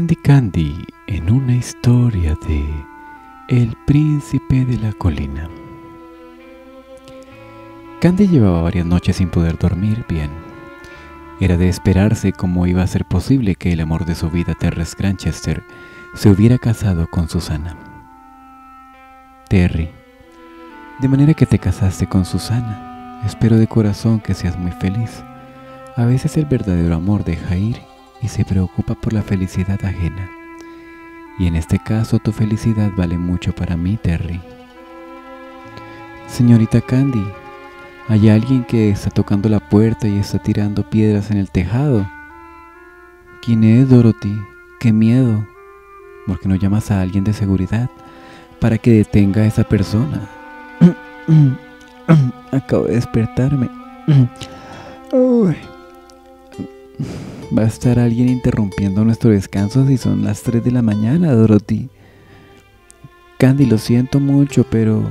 Candy Candy en una historia de El Príncipe de la Colina. Candy llevaba varias noches sin poder dormir bien. Era de esperarse cómo iba a ser posible que el amor de su vida, Terrence Grandchester, se hubiera casado con Susana. Terry, de manera que te casaste con Susana. Espero de corazón que seas muy feliz. A veces el verdadero amor deja ir y se preocupa por la felicidad ajena. Y en este caso tu felicidad vale mucho para mí, Terry. Señorita Candy, hay alguien que está tocando la puerta y está tirando piedras en el tejado. ¿Quién es, Dorothy? ¡Qué miedo! ¿Por qué no llamas a alguien de seguridad para que detenga a esa persona? Acabo de despertarme. Uy. Va a estar alguien interrumpiendo nuestro descanso si son las 3 de la mañana, Dorothy. Candy, lo siento mucho, pero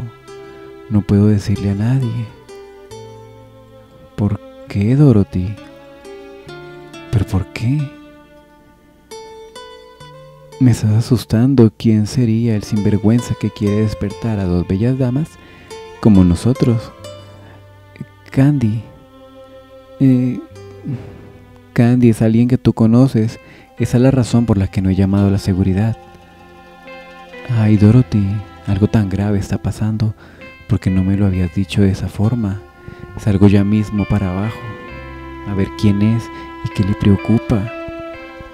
no puedo decirle a nadie. ¿Por qué, Dorothy? ¿Pero por qué? Me estás asustando. ¿Quién sería el sinvergüenza que quiere despertar a dos bellas damas como nosotros? Candy. Candy, es alguien que tú conoces. Esa es la razón por la que no he llamado a la seguridad. Ay, Dorothy, algo tan grave está pasando. ¿Por qué no me lo habías dicho de esa forma? Salgo ya mismo para abajo a ver quién es y qué le preocupa.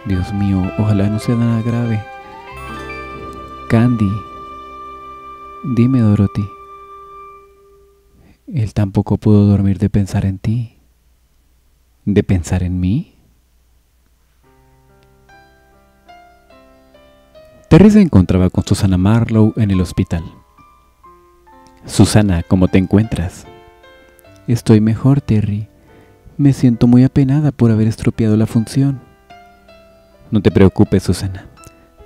Dios mío, ojalá no sea nada grave. Candy, dime, Dorothy. Él tampoco pudo dormir de pensar en ti. ¿De pensar en mí? Terry se encontraba con Susana Marlowe en el hospital. Susana, ¿cómo te encuentras? Estoy mejor, Terry. Me siento muy apenada por haber estropeado la función. No te preocupes, Susana.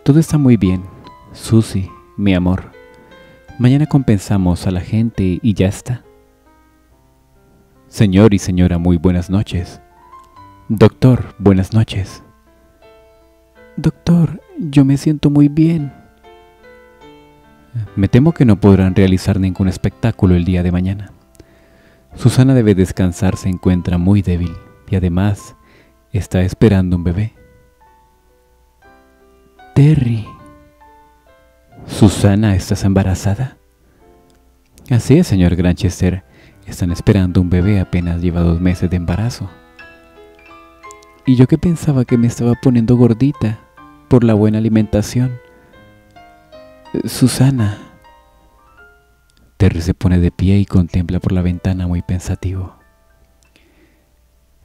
Todo está muy bien. Susi, mi amor. Mañana compensamos a la gente y ya está. Señor y señora, muy buenas noches. Doctor, buenas noches. Doctor, yo me siento muy bien. Me temo que no podrán realizar ningún espectáculo el día de mañana. Susana debe descansar, se encuentra muy débil y además está esperando un bebé. Terry. Susana, ¿estás embarazada? Así es, señor Grandchester. Están esperando un bebé, apenas lleva 2 meses de embarazo. Y yo que pensaba que me estaba poniendo gordita por la buena alimentación. Susana. Terry se pone de pie y contempla por la ventana muy pensativo.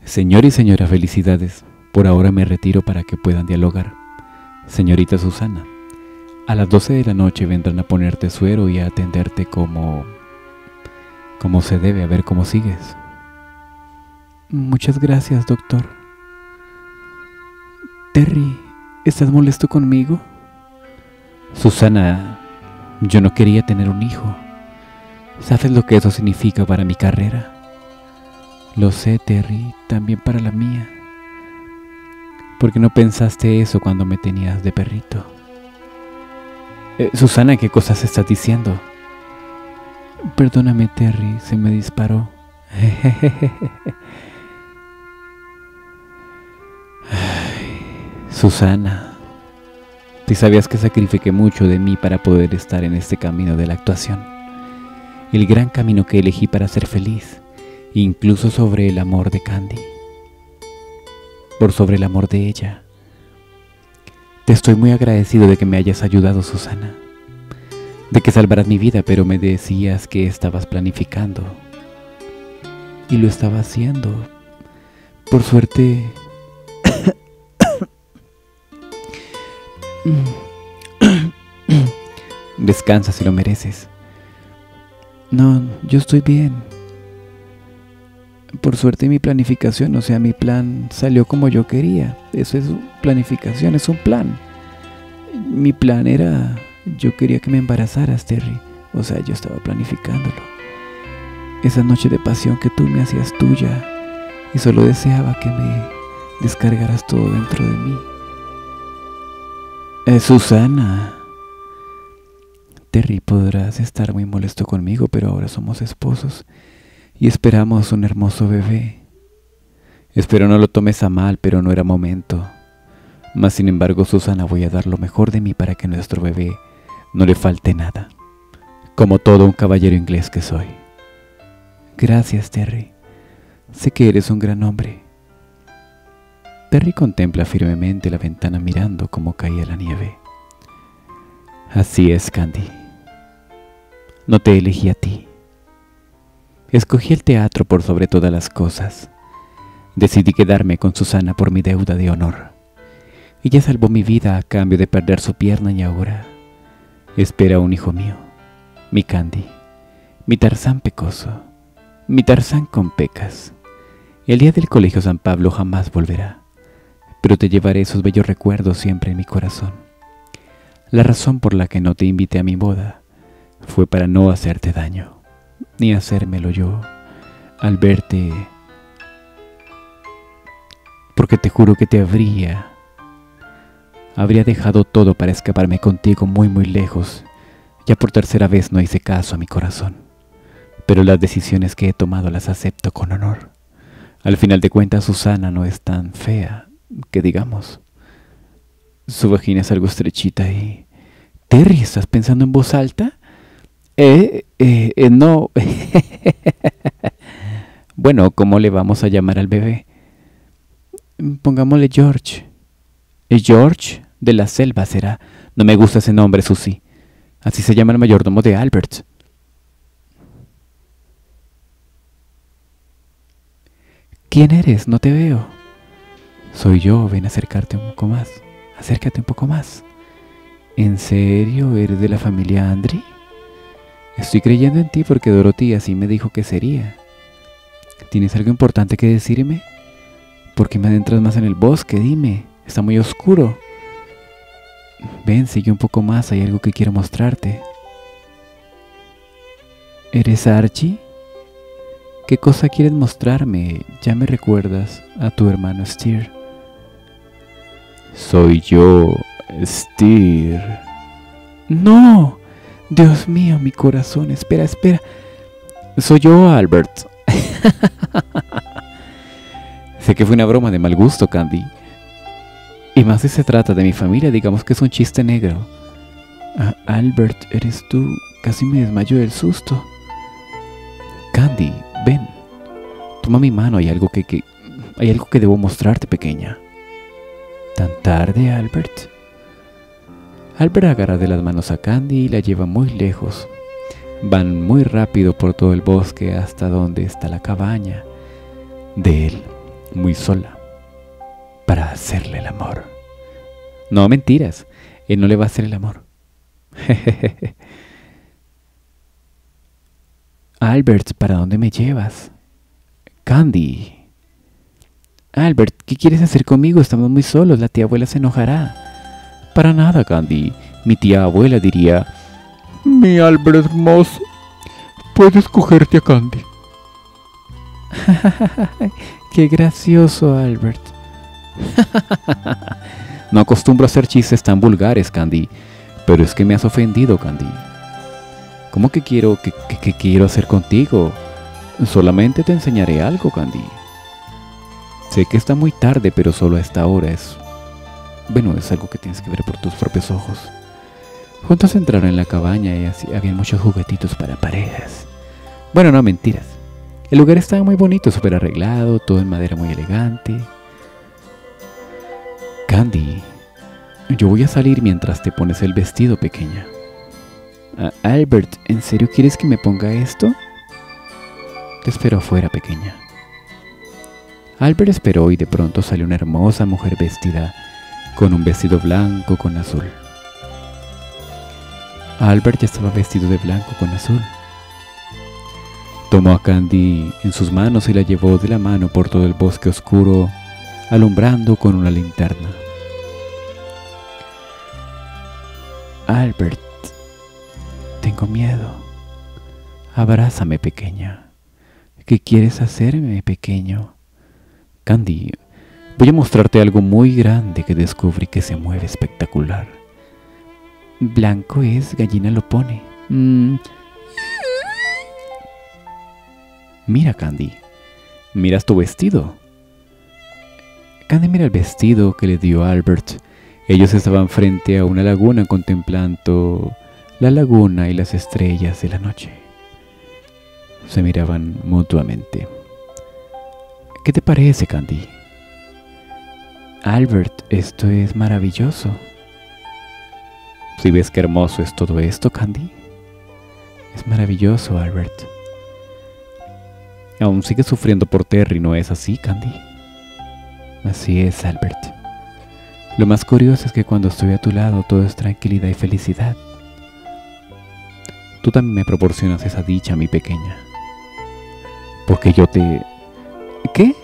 Señor y señora, felicidades. Por ahora me retiro para que puedan dialogar. Señorita Susana, a las 12 de la noche vendrán a ponerte suero y a atenderte como se debe, a ver cómo sigues. Muchas gracias, doctor. Terry, ¿estás molesto conmigo? Susana, yo no quería tener un hijo. ¿Sabes lo que eso significa para mi carrera? Lo sé, Terry, también para la mía. ¿Por qué no pensaste eso cuando me tenías de perrito? Susana, ¿qué cosas estás diciendo? Perdóname, Terry, se me disparó. Ay, Susana, tú sabías que sacrifiqué mucho de mí para poder estar en este camino de la actuación. El gran camino que elegí para ser feliz, incluso sobre el amor de Candy. Por sobre el amor de ella. Te estoy muy agradecido de que me hayas ayudado, Susana. De que salvarás mi vida, pero me decías que estabas planificando. Y lo estaba haciendo. Por suerte... Descansa si lo mereces. No, yo estoy bien. Por suerte mi planificación, o sea, mi plan salió como yo quería. Eso es planificación, es un plan. Mi plan era... Yo quería que me embarazaras, Terry. O sea, yo estaba planificándolo. Esa noche de pasión que tú me hacías tuya. Y solo deseaba que me descargaras todo dentro de mí. Susana. Terry, podrás estar muy molesto conmigo, pero ahora somos esposos y esperamos un hermoso bebé. Espero no lo tomes a mal, pero no era momento. Mas sin embargo, Susana, voy a dar lo mejor de mí para que nuestro bebé no le falte nada, como todo un caballero inglés que soy. Gracias, Terry. Sé que eres un gran hombre. Terry contempla firmemente la ventana mirando cómo caía la nieve. Así es, Candy. No te elegí a ti. Escogí el teatro por sobre todas las cosas. Decidí quedarme con Susana por mi deuda de honor. Ella salvó mi vida a cambio de perder su pierna y ahora espera un hijo mío, mi Candy, mi Tarzán pecoso, mi Tarzán con pecas. El día del Colegio San Pablo jamás volverá, pero te llevaré esos bellos recuerdos siempre en mi corazón. La razón por la que no te invité a mi boda fue para no hacerte daño, ni hacérmelo yo al verte, porque te juro que te habría dejado todo para escaparme contigo muy muy lejos. Ya por tercera vez no hice caso a mi corazón, pero las decisiones que he tomado las acepto con honor. Al final de cuentas, Susana no es tan fea, que digamos. Su vagina es algo estrechita y... Terry, ¿estás pensando en voz alta? No. Bueno, ¿cómo le vamos a llamar al bebé? Pongámosle George. George de la selva será. No me gusta ese nombre, Susi. Así se llama el mayordomo de Albert. ¿Quién eres? No te veo. Soy yo, ven a acercarte un poco más. Acércate un poco más. ¿En serio eres de la familia Andri? Estoy creyendo en ti porque Dorothy así me dijo que sería. ¿Tienes algo importante que decirme? ¿Por qué me adentras más en el bosque? Dime. Está muy oscuro. Ven, sigue un poco más. Hay algo que quiero mostrarte. ¿Eres Archie? ¿Qué cosa quieres mostrarme? Ya me recuerdas a tu hermano Steer. Soy yo, Steer. ¡No! Dios mío, mi corazón. Espera, espera. Soy yo, Albert. Sé que fue una broma de mal gusto, Candy. Y más si se trata de mi familia, digamos que es un chiste negro. Ah, Albert, ¿eres tú? Casi me desmayo del susto. Candy, ven. Toma mi mano, hay algo que debo mostrarte, pequeña. ¿Tan tarde, Albert? Albert agarra de las manos a Candy y la lleva muy lejos. Van muy rápido por todo el bosque hasta donde está la cabaña de él, muy sola, para hacerle el amor. No, mentiras, él no le va a hacer el amor. Albert, ¿para dónde me llevas? Candy. Albert, ¿qué quieres hacer conmigo? Estamos muy solos, la tía abuela se enojará. Para nada, Candy. Mi tía abuela diría: mi Albert hermoso, puedes cogerte a Candy. Qué gracioso, Albert. No acostumbro a hacer chistes tan vulgares, Candy, pero es que me has ofendido, Candy. ¿Cómo que quiero hacer contigo? Solamente te enseñaré algo, Candy. Sé que está muy tarde, pero solo a esta hora es... Bueno, es algo que tienes que ver por tus propios ojos. Juntos entraron en la cabaña y así había muchos juguetitos para parejas. Bueno, no, mentiras. El lugar estaba muy bonito, súper arreglado, todo en madera muy elegante. Candy, yo voy a salir mientras te pones el vestido, pequeña. Albert, ¿en serio quieres que me ponga esto? Te espero afuera, pequeña. Albert esperó y de pronto salió una hermosa mujer vestida con un vestido blanco con azul. Albert ya estaba vestido de blanco con azul. Tomó a Candy en sus manos y la llevó de la mano por todo el bosque oscuro, alumbrando con una linterna. Albert, tengo miedo. Abrázame, pequeña. ¿Qué quieres hacerme, pequeño? Candy, voy a mostrarte algo muy grande que descubrí que se mueve espectacular. Blanco es, gallina lo pone. Mira, Candy. ¿Miras tu vestido? Candy mira el vestido que le dio a Albert. Ellos estaban frente a una laguna contemplando la laguna y las estrellas de la noche. Se miraban mutuamente. ¿Qué te parece, Candy? Albert, esto es maravilloso. ¿Sí ves qué hermoso es todo esto, Candy? Es maravilloso, Albert. Aún sigues sufriendo por Terry, ¿no es así, Candy? Así es, Albert. Lo más curioso es que cuando estoy a tu lado todo es tranquilidad y felicidad. Tú también me proporcionas esa dicha, mi pequeña. Porque yo te... ¿Qué?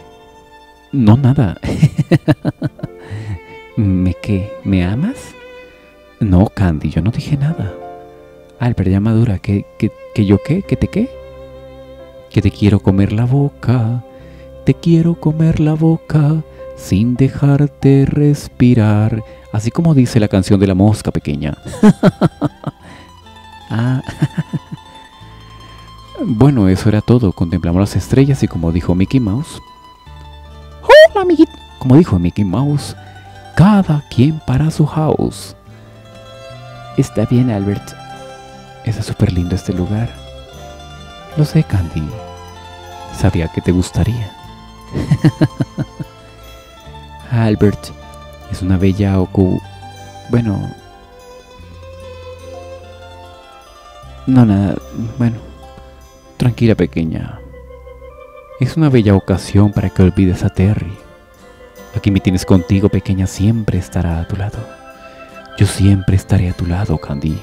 No, nada. ¿Me qué? ¿Me amas? No, Candy, yo no dije nada. Albert, ya madura, ¿que yo qué? ¿Que te qué? Que te quiero comer la boca. Te quiero comer la boca sin dejarte respirar. Así como dice la canción de la mosca, pequeña. Ah. Bueno, eso era todo. Contemplamos las estrellas y como dijo Mickey Mouse. ¡Hola, amiguito! Como dijo Mickey Mouse, cada quien para su house. Está bien, Albert. Está súper lindo este lugar. Lo sé, Candy. Sabía que te gustaría. Albert es una bella ocu... Bueno... No, nada, bueno, tranquila, pequeña. Es una bella ocasión para que olvides a Terry. Aquí me tienes contigo, pequeña, siempre estará a tu lado. Yo siempre estaré a tu lado, Candy.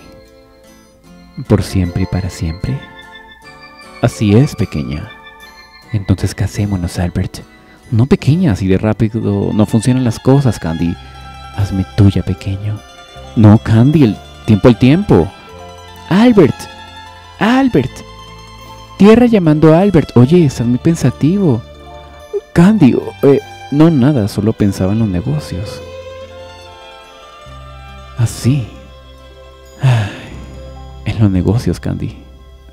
Por siempre y para siempre. Así es, pequeña. Entonces casémonos, Albert. No, pequeña, así de rápido no funcionan las cosas, Candy. Hazme tuya, pequeño. No, Candy, el tiempo. Albert. Albert. Tierra llamando a Albert. Oye, estás muy pensativo. Candy, no, nada, solo pensaba en los negocios. Así. Ay, en los negocios, Candy.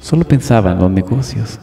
Solo pensaba en los negocios.